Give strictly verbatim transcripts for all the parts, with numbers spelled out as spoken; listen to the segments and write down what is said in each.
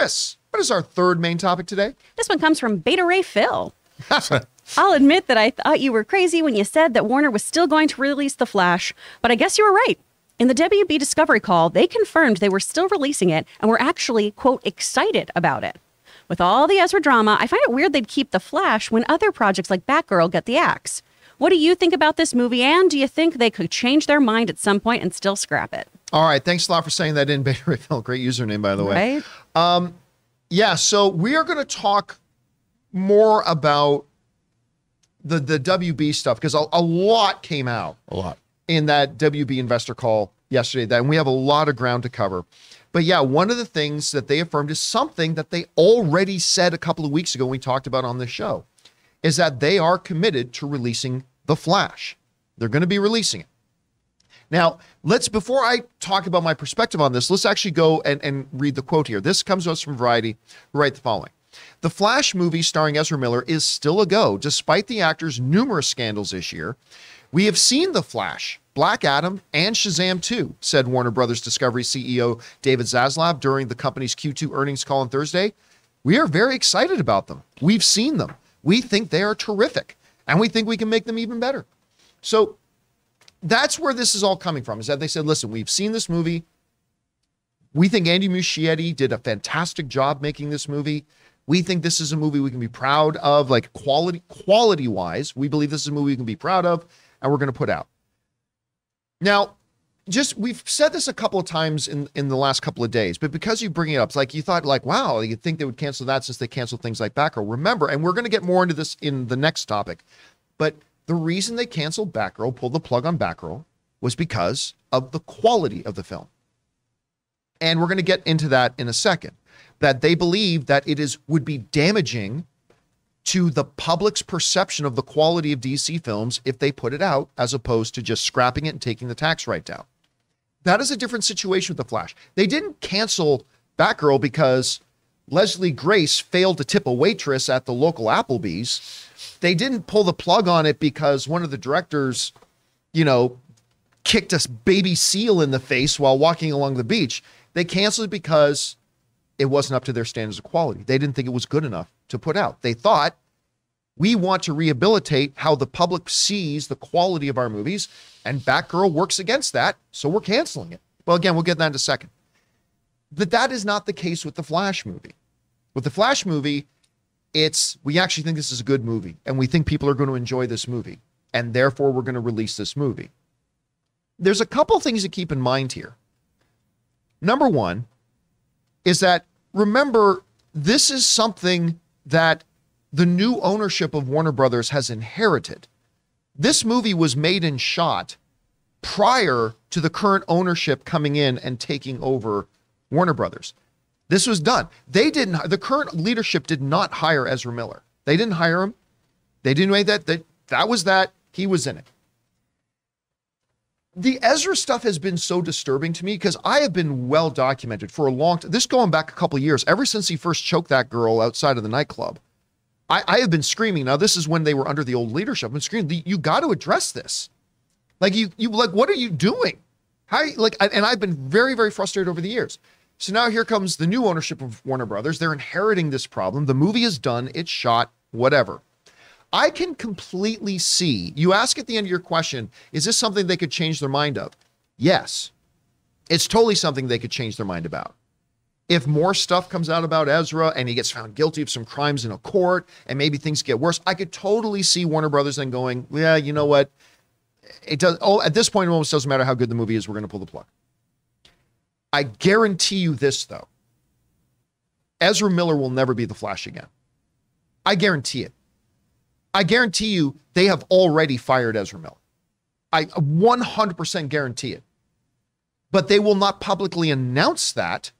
Chris, what is our third main topic today? This one comes from Beta Ray Phil. I'll admit that I thought you were crazy when you said that Warner was still going to release The Flash, but I guess you were right. In the W B Discovery call, they confirmed they were still releasing it and were actually, quote, excited about it. With all the Ezra drama, I find it weird they'd keep The Flash when other projects like Batgirl get the axe. What do you think about this movie, and do you think they could change their mind at some point and still scrap it? All right, thanks a lot for saying that in, Beta Ray Phil. Great username, by the way. Right? Um, yeah, so we are going to talk more about the, the W B stuff, because a, a lot came out a lot in that W B investor call yesterday, that, and we have a lot of ground to cover. But yeah, one of the things that they affirmed is something that they already said a couple of weeks ago when we talked about on this show, is that they are committed to releasing The Flash. They're going to be releasing it. Now, let's, before I talk about my perspective on this, let's actually go and, and read the quote here. This comes to us from Variety, who write the following. The Flash movie starring Ezra Miller is still a go, despite the actor's numerous scandals this year. We have seen The Flash, Black Adam, and Shazam two, said Warner Brothers Discovery C E O David Zaslav during the company's Q two earnings call on Thursday. We are very excited about them. We've seen them. We think they are terrific, and we think we can make them even better. So that's where this is all coming from, is that they said, listen, we've seen this movie. We think Andy Muschietti did a fantastic job making this movie. We think this is a movie we can be proud of, like quality, quality-wise. We believe this is a movie we can be proud of, and we're going to put out. Now, just, we've said this a couple of times in, in the last couple of days, but because you bring it up, it's like you thought, like, wow, you'd think they would cancel that since they canceled things like Batgirl. Remember, and we're going to get more into this in the next topic, but the reason they canceled Batgirl, pulled the plug on Batgirl, was because of the quality of the film. And we're going to get into that in a second, that they believe that it is would be damaging to the public's perception of the quality of D C films if they put it out, as opposed to just scrapping it and taking the tax write-down. That is a different situation with The Flash. They didn't cancel Batgirl because Leslie Grace failed to tip a waitress at the local Applebee's. They didn't pull the plug on it because one of the directors, you know, kicked a baby seal in the face while walking along the beach. They canceled it because it wasn't up to their standards of quality. They didn't think it was good enough to put out. They thought, we want to rehabilitate how the public sees the quality of our movies, and Batgirl works against that, so we're canceling it. Well, again, we'll get that in a second. But that is not the case with The Flash movie. With The Flash movie, it's, we actually think this is a good movie, and we think people are going to enjoy this movie, and therefore we're going to release this movie. There's a couple things to keep in mind here. Number one is that, remember, this is something that the new ownership of Warner Brothers has inherited. This movie was made and shot prior to the current ownership coming in and taking over Warner Brothers. This was done. They didn't, the current leadership did not hire Ezra Miller. They didn't hire him. They didn't make that, that, that was that, he was in it. The Ezra stuff has been so disturbing to me because I have been well documented for a long time. This going back a couple of years, ever since he first choked that girl outside of the nightclub. I have been screaming. Now, this is when they were under the old leadership. I'm screaming, you got to address this. Like, you, you, like, what are you doing? How, like, and I've been very, very frustrated over the years. So now here comes the new ownership of Warner Brothers. They're inheriting this problem. The movie is done. It's shot, whatever. I can completely see, you ask at the end of your question, is this something they could change their mind of? Yes. It's totally something they could change their mind about. If more stuff comes out about Ezra and he gets found guilty of some crimes in a court and maybe things get worse, I could totally see Warner Brothers then going, yeah, you know what? It does. Oh, at this point, it almost doesn't matter how good the movie is. We're going to pull the plug. I guarantee you this, though. Ezra Miller will never be The Flash again. I guarantee it. I guarantee you they have already fired Ezra Miller. I one hundred percent guarantee it. But they will not publicly announce that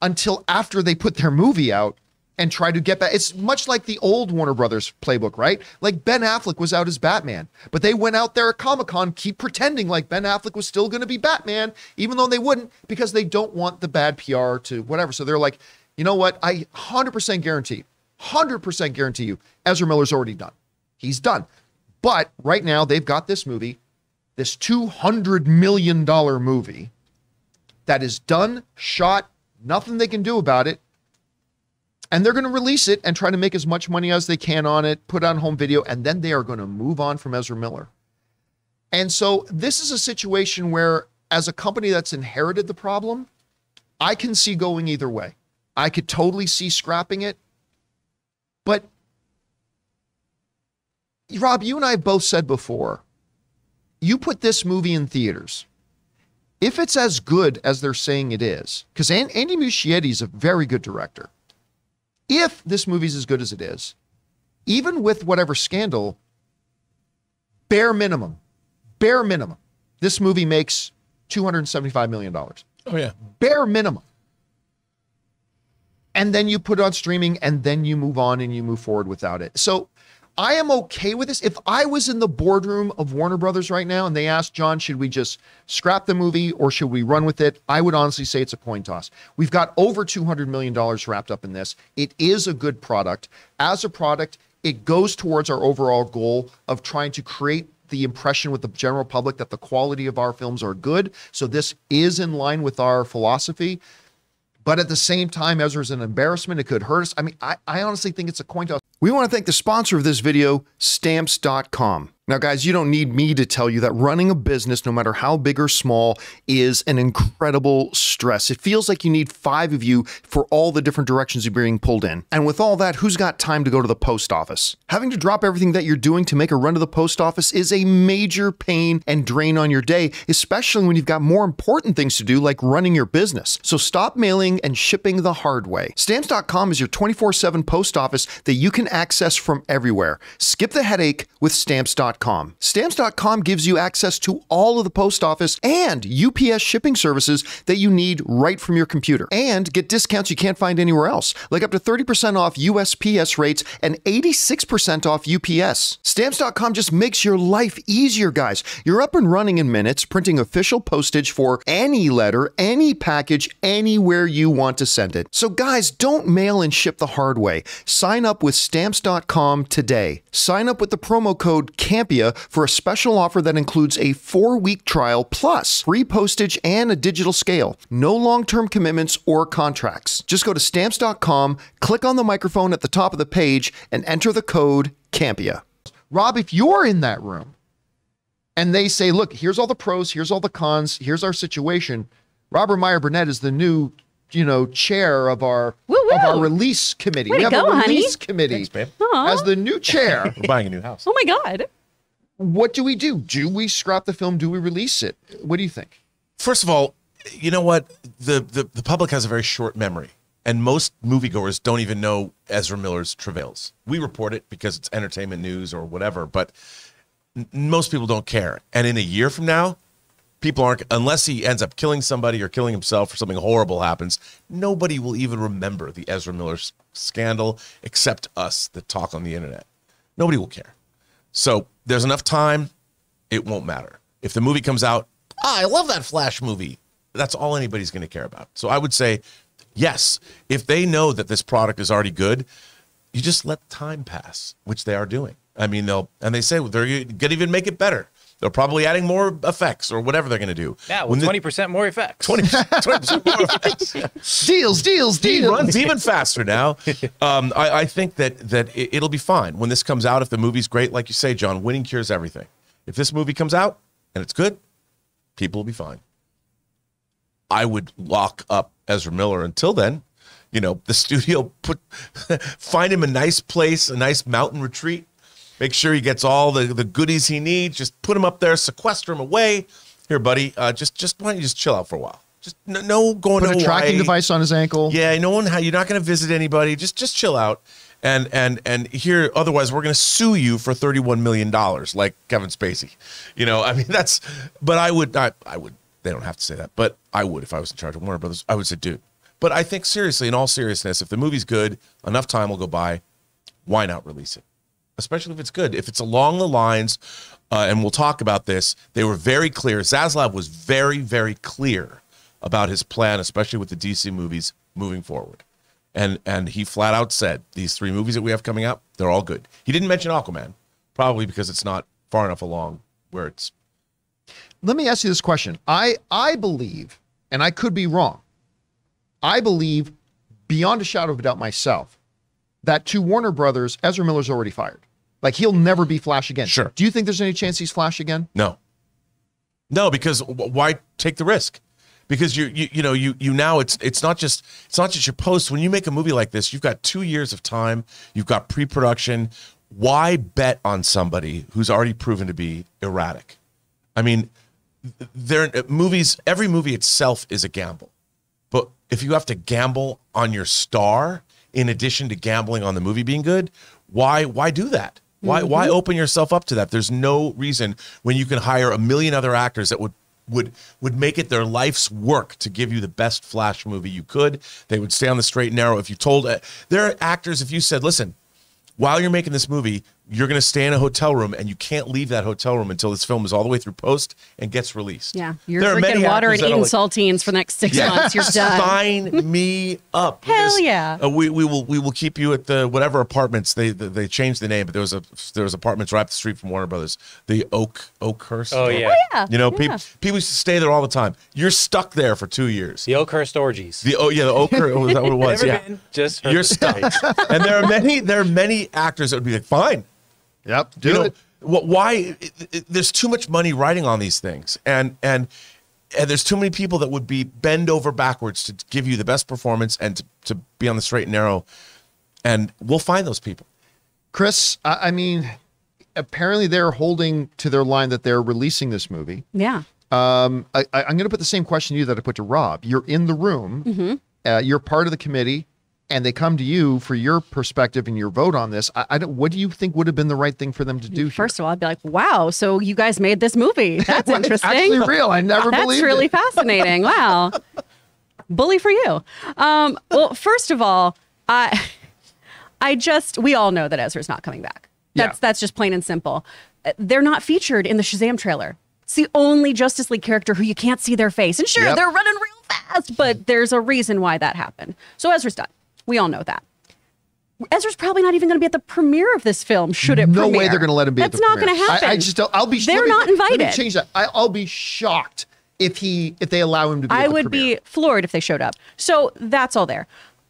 until after they put their movie out and try to get back. It's much like the old Warner Brothers playbook, right? Like Ben Affleck was out as Batman, but they went out there at Comic-Con, keep pretending like Ben Affleck was still going to be Batman, even though they wouldn't, because they don't want the bad P R to whatever. So they're like, you know what? I one hundred percent guarantee, one hundred percent guarantee you, Ezra Miller's already done. He's done. But right now they've got this movie, this two hundred million dollar movie that is done, shot, nothing they can do about it. And they're going to release it and try to make as much money as they can on it, put on home video, and then they are going to move on from Ezra Miller. And so this is a situation where, as a company that's inherited the problem, I can see going either way. I could totally see scrapping it. But, Rob, you and I have both said before, you put this movie in theaters. If it's as good as they're saying it is, because Andy Muschietti is a very good director, if this movie's as good as it is, even with whatever scandal, bare minimum, bare minimum, this movie makes two hundred seventy-five million dollars. Oh, yeah. Bare minimum. And then you put it on streaming, and then you move on and you move forward without it. So I am okay with this. If I was in the boardroom of Warner Brothers right now and they asked, John, should we just scrap the movie or should we run with it? I would honestly say it's a coin toss. We've got over two hundred million dollars wrapped up in this. It is a good product. As a product, it goes towards our overall goal of trying to create the impression with the general public that the quality of our films are good. So this is in line with our philosophy. But at the same time, Ezra's an embarrassment. It could hurt us. I mean, I, I honestly think it's a coin toss. We want to thank the sponsor of this video, Stamps dot com. Now, guys, you don't need me to tell you that running a business, no matter how big or small, is an incredible stress. It feels like you need five of you for all the different directions you're being pulled in. And with all that, who's got time to go to the post office? Having to drop everything that you're doing to make a run to the post office is a major pain and drain on your day, especially when you've got more important things to do, like running your business. So stop mailing and shipping the hard way. Stamps dot com is your twenty-four seven post office that you can access from everywhere. Skip the headache with Stamps dot com. Stamps dot com gives you access to all of the post office and U P S shipping services that you need right from your computer. And get discounts you can't find anywhere else, like up to thirty percent off U S P S rates and eighty-six percent off U P S. Stamps dot com just makes your life easier, guys. You're up and running in minutes, printing official postage for any letter, any package, anywhere you want to send it. So guys, don't mail and ship the hard way. Sign up with Stamps dot com today. Sign up with the promo code CAMP for a special offer that includes a four-week trial plus free postage and a digital scale. No long-term commitments or contracts. Just go to Stamps dot com, click on the microphone at the top of the page, and enter the code Campea. Rob, if you're in that room and they say, look, here's all the pros, here's all the cons, here's our situation. Robert Meyer Burnett is the new, you know, chair of our woo -woo. of our release committee. Way we have go, a release honey. committee. Thanks, as the new chair. We're buying a new house. Oh my God. What do we do? Do we scrap the film? Do we release it? What do you think? First of all, you know what? The, the, the public has a very short memory, and most moviegoers don't even know Ezra Miller's travails. We report it because it's entertainment news or whatever, but most people don't care. And in a year from now, people aren't, unless he ends up killing somebody or killing himself or something horrible happens, nobody will even remember the Ezra Miller scandal except us that talk on the internet. Nobody will care. So there's enough time, it won't matter. If the movie comes out, ah, I love that Flash movie, that's all anybody's going to care about. So I would say, yes, if they know that this product is already good, you just let time pass, which they are doing. I mean, they'll, and they say, well, they're going to even make it better. They're probably adding more effects or whatever they're going to do. Yeah, well, twenty percent more effects. twenty percent more effects. Deals, deals, deals. He runs even faster now. Um, I, I think that, that it, it'll be fine. When this comes out, if the movie's great, like you say, John, winning cures everything. If this movie comes out and it's good, people will be fine. I would lock up Ezra Miller until then. You know, the studio, put find him a nice place, a nice mountain retreat. Make sure he gets all the, the goodies he needs. Just put him up there, sequester him away. Here, buddy, uh, just just why don't you just chill out for a while? Just no, no going to Hawaii. Put a tracking device on his ankle. Yeah, no one. You're not going to visit anybody. Just just chill out, and and and here. Otherwise, we're going to sue you for thirty-one million dollars, like Kevin Spacey. You know, I mean that's. But I would not. I would. They don't have to say that, but I would if I was in charge of Warner Brothers. I would say, dude. But I think seriously, in all seriousness, if the movie's good, enough time will go by. Why not release it? Especially if it's good. If it's along the lines, uh, and we'll talk about this, they were very clear. Zaslav was very, very clear about his plan, especially with the D C movies moving forward. And and he flat out said, these three movies that we have coming out, they're all good. He didn't mention Aquaman, probably because it's not far enough along where it's... Let me ask you this question. I, I believe, and I could be wrong, I believe beyond a shadow of a doubt myself, that to Warner Brothers, Ezra Miller's already fired. Like, he'll never be Flash again. Sure. Do you think there's any chance he's Flash again? No. No, because why take the risk? Because you you you know you you now it's it's not just it's not just your post. When you make a movie like this, you've got two years of time. You've got pre-production. Why bet on somebody who's already proven to be erratic? I mean, there movies. Every movie itself is a gamble, but if you have to gamble on your star in addition to gambling on the movie being good, why why do that? Why mm-hmm. why open yourself up to that? There's no reason when you can hire a million other actors that would. would would make it their life's work to give you the best Flash movie you could. They would stay on the straight and narrow. If you told uh, there are actors, if you said, listen, while you're making this movie, you're going to stay in a hotel room and you can't leave that hotel room until this film is all the way through post and gets released. Yeah, you're there drinking water and eating like, saltines for the next six yeah. months. You're done. Sign me up. Hell this, yeah. Uh, we we will we will keep you at the whatever apartments they they, they changed the name, but there was a there was apartments right up the street from Warner Brothers, the Oak Oakhurst. Oh yeah, oh, yeah. You know, yeah. people people used to stay there all the time. You're stuck there for two years. The Oakhurst orgies. The oh yeah, the Oakhurst. Was that what it was? Never yeah, been. Just you're stuck. And there are many there are many actors that would be like, fine. Yep. Do you know, it. Why? It, it, there's too much money riding on these things, and and and there's too many people that would be bend over backwards to give you the best performance and to, to be on the straight and narrow. And we'll find those people. Chris, I, I mean, apparently they're holding to their line that they're releasing this movie. Yeah. Um, I, I, I'm going to put the same question to you that I put to Rob. You're in the room. Mm-hmm. uh, you're part of the committee. And they come to you for your perspective and your vote on this. I, I don't, what do you think would have been the right thing for them to do? First here? of all, I'd be like, "Wow, so you guys made this movie? That's interesting. Actually, real. I never That's believed. That's really it. fascinating. Wow, bully for you." Um, well, first of all, I, I just we all know that Ezra's not coming back. That's yeah. that's just plain and simple. They're not featured in the Shazam trailer. It's the only Justice League character who you can't see their face. And sure, yep. they're running real fast, but there's a reason why that happened. So Ezra's done. We all know that. Ezra's probably not even going to be at the premiere of this film, should it no premiere. No way they're going to let him be That's at the premiere. That's not going to happen. I, I just don't, I'll be They're me, not invited. Let me change that. I, I'll be shocked if he if they allow him to be I at the premiere. I would be floored if they showed up. So that's all there.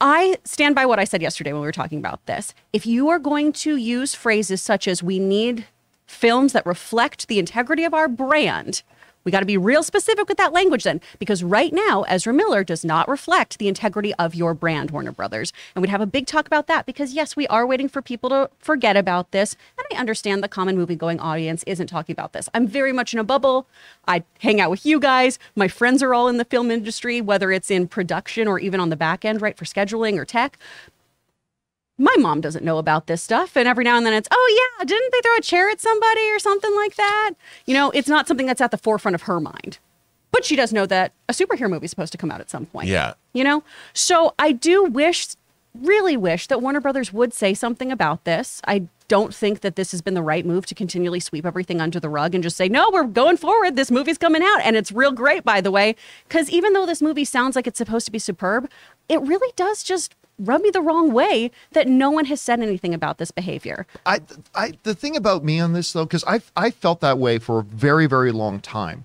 I stand by what I said yesterday when we were talking about this. If you are going to use phrases such as we need films that reflect the integrity of our brand, we got to be real specific with that language then, because right now, Ezra Miller does not reflect the integrity of your brand, Warner Brothers. And we'd have a big talk about that because, yes, we are waiting for people to forget about this. And I understand the common movie-going audience isn't talking about this. I'm very much in a bubble. I hang out with you guys. My friends are all in the film industry, whether it's in production or even on the back end, right, for scheduling or tech. My mom doesn't know about this stuff. And every now and then it's, oh, yeah, didn't they throw a chair at somebody or something like that? You know, it's not something that's at the forefront of her mind. But she does know that a superhero movie is supposed to come out at some point. Yeah. You know, so I do wish, really wish that Warner Brothers would say something about this. I don't think that this has been the right move to continually sweep everything under the rug and just say, no, we're going forward. This movie's coming out. And it's real great, by the way, because even though this movie sounds like it's supposed to be superb, it really does just rub me the wrong way that no one has said anything about this behavior. I, I, the thing about me on this, though, because I, I felt that way for a very, very long time.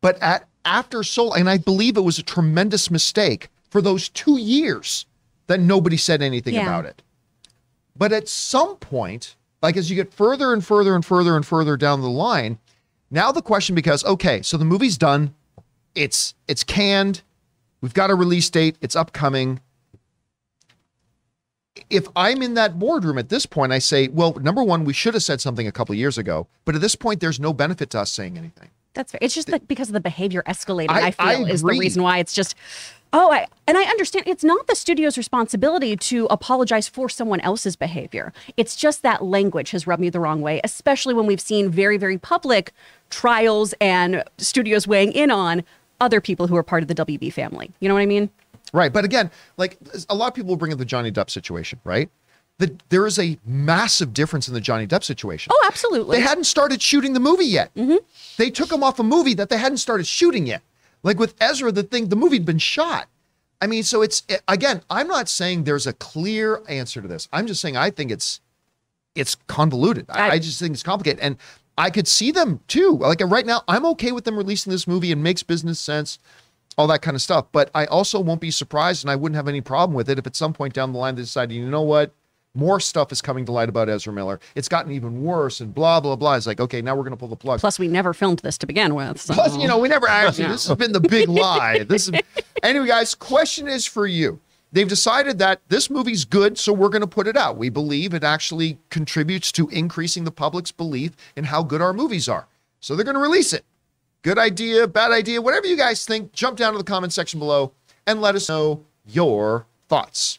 But at after Soul, and I believe it was a tremendous mistake for those two years that nobody said anything yeah. about it. But at some point, like as you get further and further and further and further down the line, now the question becomes, okay, so the movie's done. It's, it's canned. We've got a release date. It's upcoming. If I'm in that boardroom at this point, I say, well, number one, we should have said something a couple of years ago. But at this point, there's no benefit to us saying anything. That's fair. It's just the, because of the behavior escalating, I, I feel, I is the reason why it's just, oh, I, and I understand it's not the studio's responsibility to apologize for someone else's behavior. It's just that language has rubbed me the wrong way, especially when we've seen very, very public trials and studios weighing in on other people who are part of the W B family. You know what I mean? Right. But again, like a lot of people bring up the Johnny Depp situation, right? The, there is a massive difference in the Johnny Depp situation. Oh, absolutely. They hadn't started shooting the movie yet. Mm-hmm. They took him off a movie that they hadn't started shooting yet. Like with Ezra, the thing, the movie had been shot. I mean, so it's, it, again, I'm not saying there's a clear answer to this. I'm just saying I think it's, it's convoluted. I, I, I just think it's complicated. And I could see them too. Like right now, I'm okay with them releasing this movie. It makes business sense. all that kind of stuff. But I also won't be surprised, and I wouldn't have any problem with it if at some point down the line they decided, you know what, more stuff is coming to light about Ezra Miller. It's gotten even worse and blah, blah, blah. It's like, okay, now we're going to pull the plug. Plus, we never filmed this to begin with. So. Plus, you know, we never actually, no. This has been the big lie. This is, anyway, guys, question is for you. They've decided that this movie's good, so we're going to put it out. We believe it actually contributes to increasing the public's belief in how good our movies are. So they're going to release it. Good idea, bad idea, whatever you guys think, jump down to the comment section below and let us know your thoughts.